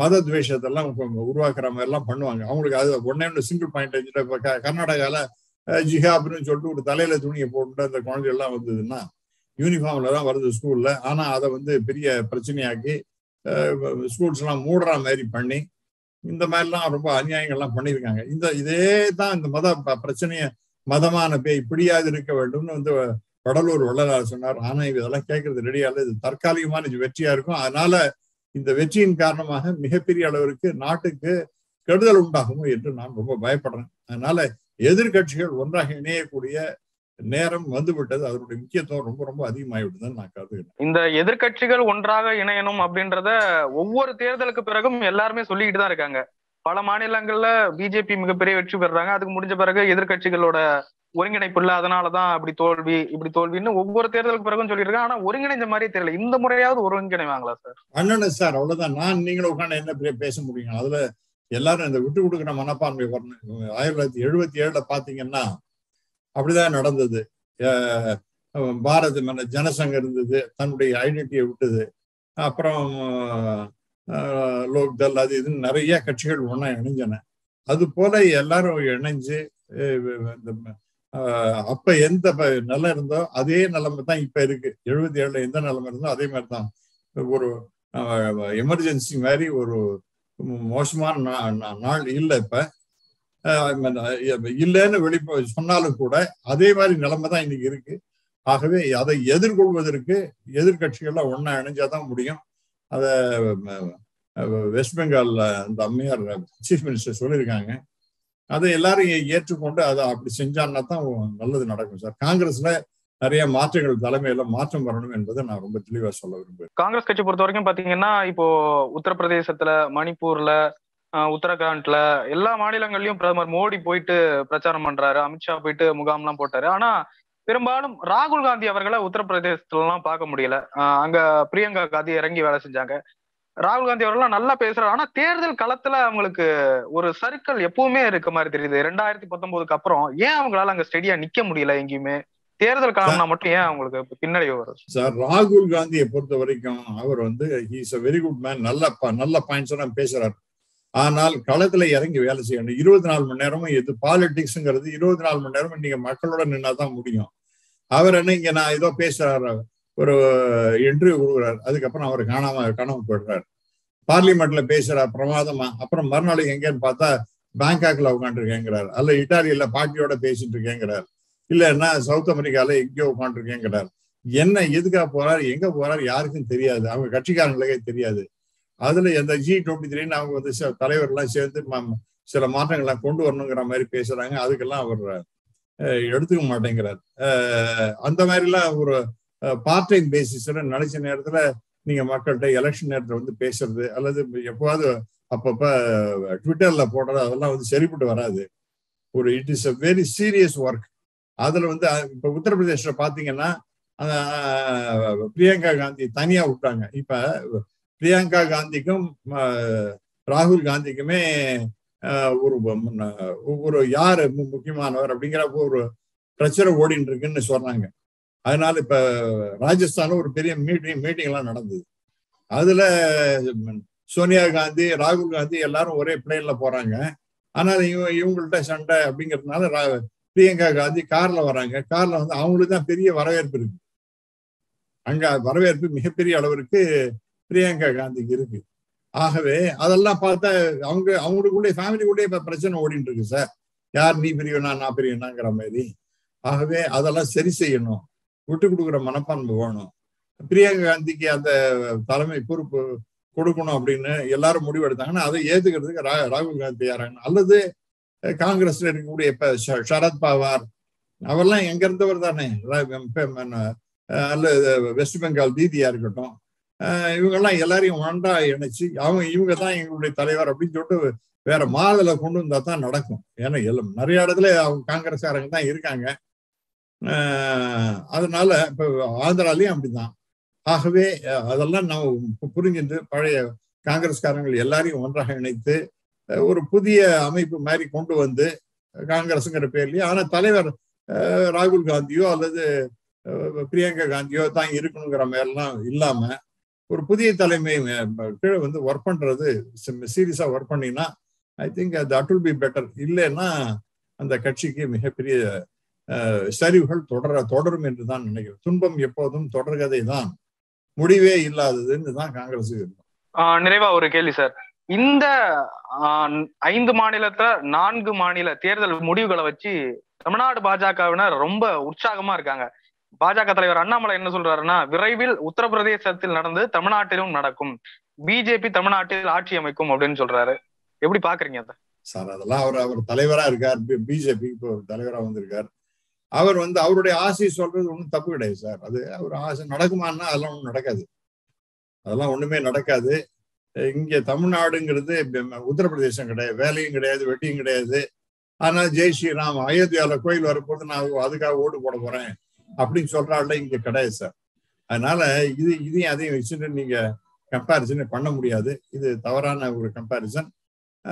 மத துவேஷத்தெல்லாம் உருவாக்குற மாதிரி எல்லாம் பண்ணுவாங்க. அவங்களுக்கு அது ஒன்னே ஒன்று சிங்கிள் பாயிண்ட் இருந்துட்டு, இப்போ கர்நாடகால ஜிஹா அப்படின்னு சொல்லிட்டு ஒரு தலையில துணியை போட்டு அந்த குழந்தைகள்லாம் வந்ததுன்னா யூனிஃபார்ம்ல தான் வருது ஸ்கூல்ல. ஆனா அதை வந்து பெரிய பிரச்சனையாக்கி ஸ்கூல்ஸ் எல்லாம் மூடுற மாதிரி பண்ணி இந்த மாதிரிலாம் ரொம்ப அநியாயங்கள்லாம் பண்ணியிருக்காங்க. இந்த இதே தான் இந்த மத பிரச்சனைய மதமான பே இப்படியாது இருக்க வேண்டும்னு வந்து வடலூர் வள்ளலார் சொன்னார். ஆனா இதெல்லாம் கேட்கறது ரெடியால இது தற்காலிகமான வெற்றியா இருக்கும். அதனால இந்த வெற்றியின் காரணமாக மிகப்பெரிய அளவிற்கு நாட்டுக்கு கெடுதல் உண்டாகுமோ என்று நான் ரொம்ப பயப்படுறேன். அதனால எதிர்கட்சிகள் ஒன்றாக இணையக்கூடிய நேரம் வந்துவிட்டது. அதனுடைய முக்கியத்துவம் ரொம்ப ரொம்ப அதிகமாகிவிட்டதுன்னு நான் கருதுகிறேன். இந்த எதிர்கட்சிகள் ஒன்றாக இணையணும் அப்படின்றத ஒவ்வொரு தேர்தலுக்கு பிறகும் எல்லாருமே சொல்லிக்கிட்டு தான் இருக்காங்க. பல மாநிலங்கள்ல பிஜேபி மிகப்பெரிய வெற்றி பெறுறாங்க, அதுக்கு முடிஞ்ச பிறகு எதிர்கட்சிகளோட ஒருங்கிணைப்பு இல்லை, அதனாலதான் அப்படி தோல்வி இப்படி தோல்வின்னு ஒவ்வொரு தேர்தலுக்கு பிறகும் சொல்லியிருக்காங்க. ஆனா ஒருங்கிணைந்த மாதிரியே தெரியல. இந்த முறையாவது ஒருங்கிணைவாங்களா சார்? பண்ணணும் சார், அவ்வளவுதான். நான் நீங்களும் உட்காந்து என்ன பேச முடியும்? அதுல எல்லாரும் இந்த விட்டு கொடுக்குற மனப்பான்மை வரணும். ஆயிரத்தி தொள்ளாயிரத்தி எழுபத்தி ஏழுல பாத்தீங்கன்னா அப்படிதான் நடந்தது. பாரத ஜனசங்க இருந்தது, தன்னுடைய ஐடென்டிட்டியை விட்டது. அப்புறம் லோக் தல், அது இதுன்னு நிறைய கட்சிகள் ஒன்னா இணைஞ்சன. அது போல எல்லாரும் இணைஞ்சு அப்ப எந்த நிலை இருந்தோ அதே நிலைமை தான் இப்ப இருக்கு. எழுபத்தி ஏழுல எந்த நிலைமை இருந்தோ அதே மாதிரி தான். ஒரு எமர்ஜென்சி மாதிரி ஒரு மோசமான நாள் இல்லை இப்ப இல்லைன்னு வெளிப்ப சொன்னாலும் கூட அதே மாதிரி நிலைமை தான் இன்னைக்கு இருக்கு. ஆகவே அதை எதிர்கொள்வதற்கு எதிர்கட்சிகள்லாம் ஒன்னா இணைஞ்சாதான் முடியும். அத வெஸ்ட் பெங்கால்ல அந்த அம்மையார் சீஃப் மினிஸ்டர் சொல்லியிருக்காங்க. அதை எல்லாரும் ஏற்றுக்கொண்டு அதை அப்படி செஞ்சான்னா தான் நல்லது நடக்கும் சார். காங்கிரஸ்ல நிறைய மாற்றங்கள், தலைமையில மாற்றம் வரணும் என்பதை நான் ரொம்ப தெளிவா சொல்ல விரும்புகிறேன். காங்கிரஸ் கட்சி பொறுத்த வரைக்கும் பாத்தீங்கன்னா, இப்போ உத்தரப்பிரதேசத்துல, மணிப்பூர்ல, உத்தரகாண்ட்ல, எல்லா மாநிலங்கள்லயும் பிரதமர் மோடி போயிட்டு பிரச்சாரம் பண்றாரு, அமித்ஷா போயிட்டு முகாம்லாம் போட்டாரு. ஆனா பெரும்பாலும் ராகுல் காந்தி அவர்களை உத்தரப்பிரதேசத்துல எல்லாம் பார்க்க முடியல. அங்க பிரியங்கா காந்தி இறங்கி வேலை செஞ்சாங்க. ராகுல் காந்தி அவர்கள்லாம் நல்லா பேசுறாரு. ஆனா தேர்தல் களத்துல அவங்களுக்கு ஒரு சர்க்கிள் எப்பவுமே இருக்க மாதிரி தெரியுது. ரெண்டாயிரத்தி பத்தொன்பதுக்கு அப்புறம் ஏன் அவங்களால அங்க ஸ்டெடியா நிக்க முடியல? எங்கேயுமே தேர்தல் காலம்னா மட்டும் ஏன் அவங்களுக்கு பின்னடைவு வரும் சார்? ராகுல் காந்தியை பொறுத்த வரைக்கும் அவர் வந்து he's a very good man, நல்ல நல்ல பாயிண்ட்ஸ் எல்லாம் பேசுறாரு. ஆனால் களத்துல இறங்கி வேலை செய்யணும். இருபத்தி நாலு மணி நேரமும் இது பாலிடிக்ஸுங்கிறது இருபத்தி நாலு மணி நேரமும் நீங்க மக்களோட நின்னாதான் முடியும். அவர் என்ன இங்க நான் ஏதோ பேசுறாரு, ஒரு இன்டர்வியூ கொடுக்குறாரு, அதுக்கப்புறம் அவர் காணாம காணாம போயிடுறாரு. பார்லிமெண்ட்ல பேசுறாரு பிரமாதமா, அப்புறம் மறுநாளைக்கு எங்கேன்னு பார்த்தா பேங்காக்ல உட்காந்துருக்கேங்கிறார், அல்ல இட்டாலியில பாட்டியோட பேசிட்டு இருக்கேங்கிறார், இல்லைன்னா சவுத் அமெரிக்கால எங்கேயோ உட்காந்துருக்கேங்கிறார். என்ன எதுக்காக போறாரு, எங்க போறாரு யாருக்கும் தெரியாது, அவங்க கட்சிக்காரங்களுக்கே தெரியாது. அதுல எந்த ஜி டுவெண்ட்டி த்ரீன்னு அவங்க வந்து சில தலைவர்கள்லாம் சேர்ந்து சில மாற்றங்கள்லாம் கொண்டு வரணுங்கிற மாதிரி பேசுறாங்க. அதுக்கெல்லாம் அவர் எடுத்துக்க மாட்டேங்கிறார். அந்த மாதிரிலாம் ஒரு பார்ட் டைம் பேசிஸ்ல நினைச்ச நேரத்துல நீங்க மக்கள்கிட்ட எலெக்ஷன் நேரத்துல வந்து பேசுறது, அல்லது எப்போவாது அப்பப்ப ட்விட்டர்ல போடுறது, அதெல்லாம் வந்து சரிப்பட்டு வராது. ஒரு it is a very serious work. அதுல வந்து இப்ப உத்தரப்பிரதேச பாத்தீங்கன்னா பிரியங்கா காந்தி தனியா விட்டாங்க. இப்ப பிரியங்கா காந்திக்கும் ராகுல் காந்திக்குமே ஒரு ஒரு யாரு முக்கியமானவர் அப்படிங்கிற ஒரு பிரச்சனை ஓடிட்டு இருக்குன்னு சொன்னாங்க. அதனால இப்ப ராஜஸ்தான ஒரு பெரிய மீட்டிங் மீட்டிங் எல்லாம் நடந்தது. அதுல சோனியா காந்தி, ராகுல் காந்தி எல்லாரும் ஒரே பிளேன்ல போறாங்க. ஆனால் இவ இவங்கள்ட்ட சண்டை அப்படிங்கிறதுனால பிரியங்கா காந்தி கார்ல வராங்க. கார்ல வந்து அவங்களுக்கு தான் பெரிய வரவேற்பு இருக்கு. அங்க வரவேற்பு மிகப்பெரிய அளவிற்கு பிரியங்கா காந்திக்கு இருக்கு. ஆகவே அதெல்லாம் பார்த்தா அவங்க அவங்களுக்குள்ளே ஃபேமிலிக்குள்ளேயே இப்ப பிரச்சனை ஓடிட்டு இருக்கு சார். யார் நீ பிரியனா நான் பிரியனாங்கிற மாதிரி. ஆகவே அதெல்லாம் சரி செய்யணும். விட்டு கொடுக்குற மனப்பான்மை வேணும். பிரியங்கா காந்திக்கு அந்த தலைமை பொறுப்பு கொடுக்கணும் அப்படின்னு எல்லாரும் முடிவு எடுத்தாங்கன்னா அதை ஏத்துக்கிறதுக்கு ரா ராகுல் காந்தி யாராங்க அல்லது காங்கிரஸ்ல இருக்கக்கூடிய இப்ப சரத் பவார் அவரெல்லாம் எங்க இருந்தவர் தானே, அல்லது வெஸ்ட் பெங்கால் தீதியா இருக்கட்டும், இவங்கெல்லாம் எல்லாரையும் ஒன்றா இணைச்சு அவங்க இவங்க தான் எங்களுடைய தலைவர் அப்படின்னு சொல்லிட்டு வேற மாறுதலை கொண்டு வந்தா தான் நடக்கும். ஏன்னா எல்லாம் நிறைய இடத்துல அவங்க காங்கிரஸ்காரங்க தான் இருக்காங்க. ஆஹ் அதனால இப்ப ஆந்திராலையும் அப்படிதான். ஆகவே அதெல்லாம் நம்ம புரிஞ்சுட்டு பழைய காங்கிரஸ்காரங்கள் எல்லாரையும் ஒன்றாக இணைத்து ஒரு புதிய அமைப்பு மாதிரி கொண்டு வந்து காங்கிரஸுங்கிற பேர்லயே, ஆனா தலைவர் ராகுல் காந்தியோ அல்லது பிரியங்கா காந்தியோ தான் இருக்கணுங்கிற மாதிரிலாம் இல்லாம ஒரு புதிய தலைமை கீழே வந்து ஒர்க் பண்றது சீரியஸா ஒர்க் பண்ணினா I think that will be better. இல்லைன்னா அந்த கட்சிக்கு மிகப்பெரிய சரிவுகள் தொடர தொடரும் என்று தான் நினைக்கிறேன். துன்பம் எப்போதும் தொடர்கதை தான், முடிவே இல்லாததுன்னு தான் காங்கிரஸ் இருக்கும். நிறைவா ஒரு கேள்வி சார், இந்த ஐந்து மாநிலத்துல நான்கு மாநில தேர்தல் முடிவுகளை வச்சு தமிழ்நாடு பாஜகவினர் ரொம்ப உற்சாகமா இருக்காங்க. பாஜக தலைவர் அண்ணாமலை என்ன சொல்றாருன்னா, விரைவில் உத்தரப்பிரதேசத்தில் நடந்து தமிழ்நாட்டிலும் நடக்கும், பிஜேபி தமிழ்நாட்டில் ஆட்சி அமைக்கும் அப்படின்னு சொல்றாரு. எப்படி பாக்குறீங்க அதை சார்? அதெல்லாம் அவர் அவர் தலைவரா இருக்கார், பிஜேபி தலைவரா வந்திருக்கார். அவர் வந்து அவருடைய ஆசையை சொல்றது ஒன்றும் தப்பு கிடையாது சார். அது அவர் ஆசை நடக்குமான்னா அதெல்லாம் ஒன்றும் நடக்காது, அதெல்லாம் ஒண்ணுமே நடக்காது. இங்க தமிழ்நாடுங்கிறது உத்தரப்பிரதேசம் கிடையாது, வேலையும் கிடையாது, வெட்டியும் கிடையாது. ஆனா ஜெய் ஸ்ரீராம் அயோத்தியாவில கோயில் வரப்போது நான் அதுக்காக ஓட்டு போட போறேன் அப்படின்னு சொல்றாள் இங்க கிடையாது சார். அதனால இது இதையும் அதையும் வச்சுட்டு நீங்க கம்பாரிசனே பண்ண முடியாது. இது தவறான ஒரு கம்பாரிசன்.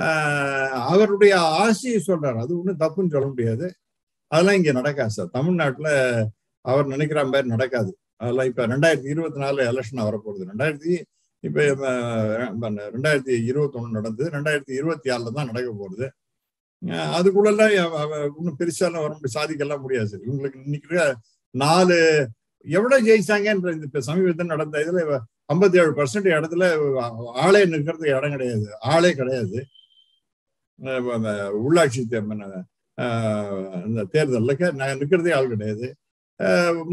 ஆஹ் அவருடைய ஆசையை சொல்றாரு, அது ஒன்றும் தப்புன்னு சொல்ல முடியாது. அதெல்லாம் இங்க நடக்காது சார், தமிழ்நாட்டுல அவர் நினைக்கிற மாதிரி நடக்காது. அதெல்லாம் இப்ப ரெண்டாயிரத்தி இருபத்தி நாலு எலெக்ஷன் வரப்போகுது. ரெண்டாயிரத்தி இப்ப ரெண்டாயிரத்தி இருபத்தி ஒண்ணு நடந்தது, ரெண்டாயிரத்தி இருபத்தி ஆறுல தான் நடக்க போகுது. அதுக்குள்ளெல்லாம் இன்னும் பெருசாலாம் வர முடியாது, சாதிக்கலாம் முடியாது சார். இவங்களுக்கு இன்னைக்கு நாலு எவ்வளவு ஜெயிச்சாங்கன்ற இந்த சமீபத்தில் நடந்த இதுல ஐம்பத்தி ஏழு பர்சன்ட் இடத்துல ஆளே நிற்கிறதுக்கு இடம் கிடையாது, ஆளே கிடையாது. உள்ளாட்சி இந்த தேர்தலுக்கு நான் நிற்கிறதே ஆள் கிடையாது.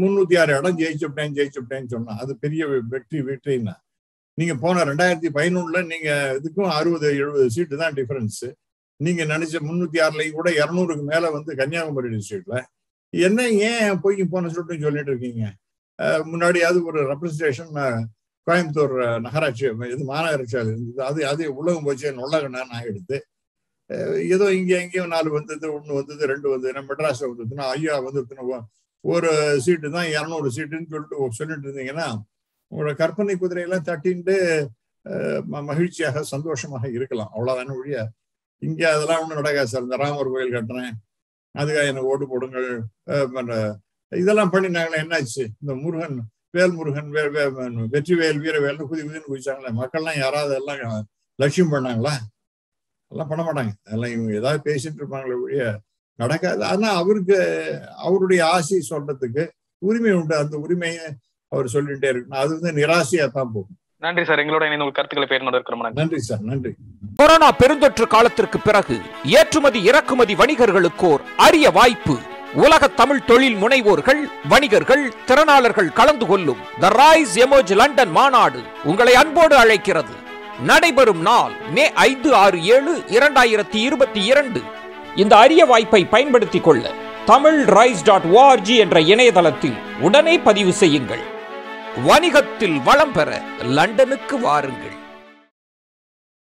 முன்னூத்தி ஆறு இடம் ஜெயிச்சுட்டேன் ஜெயிச்சுட்டேன்னு சொன்னா அது பெரிய வெற்றி வெற்றின்னா நீங்க போன ரெண்டாயிரத்தி பதினொன்னுல நீங்க இதுக்கும் அறுபது எழுபது சீட்டு தான் டிஃபரன்ஸ். நீங்க நினைச்ச முன்னூத்தி ஆறுலையும் கூட இருநூறுக்கு மேல வந்து கன்னியாகுமரி டிஸ்ட்ரிக்ட்ல என்ன ஏன் போய் போன சொல்லிட்டு சொல்லிட்டு இருக்கீங்க? முன்னாடி அது ஒரு ரெப்ரஸன்டேஷன் கோயம்புத்தூர் நகராட்சி இது மாநகராட்சியால் இருந்தது, அது அது உலகம் போச்சு நொல்லகண்ணா நான் எடுத்து ஏதோ இங்கே எங்கேயும் நாலு வந்தது ஒன்று வந்தது ரெண்டு வந்ததுன்னா மெட்ராஸில் வந்ததுன்னா ஐயா வந்துருதுன்னா ஒரு சீட்டு தான் இரநூறு சீட்டுன்னு சொல்லிட்டு சொல்லிட்டு இருந்தீங்கன்னா உங்களோட கற்பனை குதிரையெல்லாம் தட்டின்ட்டு மகிழ்ச்சியாக சந்தோஷமாக இருக்கலாம். அவ்வளோதான ஒழிய இங்கே அதெல்லாம் ஒன்றும் நடக்காது சார். இந்த ராமர் கோயில் கட்டுறேன் அதுக்காக எனக்கு ஓட்டு போடுங்கள் இதெல்லாம் பண்ணி நாங்களே என்னாச்சு? இந்த முருகன் வேல்முருகன் வே வே வெற்றி வேல் வீர வேல்னு குதி குதின்னு குதிச்சாங்களே, மக்கள்லாம் யாராவது எல்லாம் லட்சியம் பண்ணாங்களா? அதெல்லாம் பண்ண மாட்டாங்க. அதெல்லாம் இவங்க ஏதாவது பேசிட்டு இருப்பாங்களே ஒழிய நடக்காது. ஆனா அவருக்கு அவருடைய ஆசை சொல்றதுக்கு உரிமை உண்டு, அந்த உரிமையை அவர் சொல்லிட்டே இருக்கணும். அது வந்து நிராசையா தான் போகும். நன்றி சார், எங்களோட இணைந்து கருத்துக்களை பெயர்ந்து. நன்றி சார், நன்றி. கொரோனா பெருந்தொற்று காலத்திற்கு பிறகு ஏற்றுமதி இறக்குமதி வணிகர்களுக்கோர் அரிய வாய்ப்பு. உலக தமிழ் தொழில் முனைவோர்கள், வணிகர்கள், திறனாளர்கள் கலந்து கொள்ளும் The Rise Emerge லண்டன் மாநாடு உங்களை அன்போடு அழைக்கிறது. நடைபெறும் நாள் மே ஐந்து ஆறு ஏழு இரண்டாயிரத்தி இருபத்தி இரண்டு. இந்த அரிய வாய்ப்பை பயன்படுத்திக் கொள்ள தமிழ் ரைஸ் டாட் ஓஆர்ஜி என்ற இணையதளத்தில் உடனே பதிவு செய்யுங்கள். வணிகத்தில் வளம் பெற லண்டனுக்கு வாருங்கள்.